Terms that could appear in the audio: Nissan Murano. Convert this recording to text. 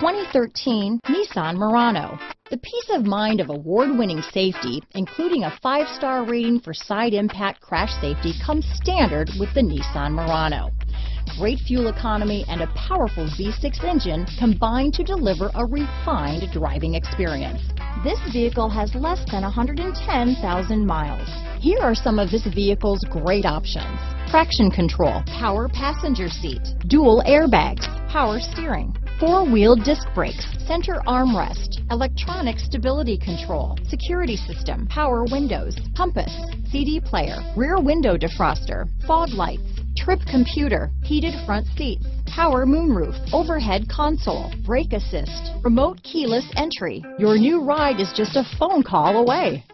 2013 Nissan Murano. The peace of mind of award-winning safety, including a 5-star rating for side impact crash safety, comes standard with the Nissan Murano. Great fuel economy and a powerful V6 engine combine to deliver a refined driving experience. This vehicle has less than 110,000 miles. Here are some of this vehicle's great options: traction control, power passenger seat, dual airbags, power steering, four-wheel disc brakes, center armrest, electronic stability control, security system, power windows, compass, CD player, rear window defroster, fog lights, trip computer, heated front seats, power moonroof, overhead console, brake assist, remote keyless entry. Your new ride is just a phone call away.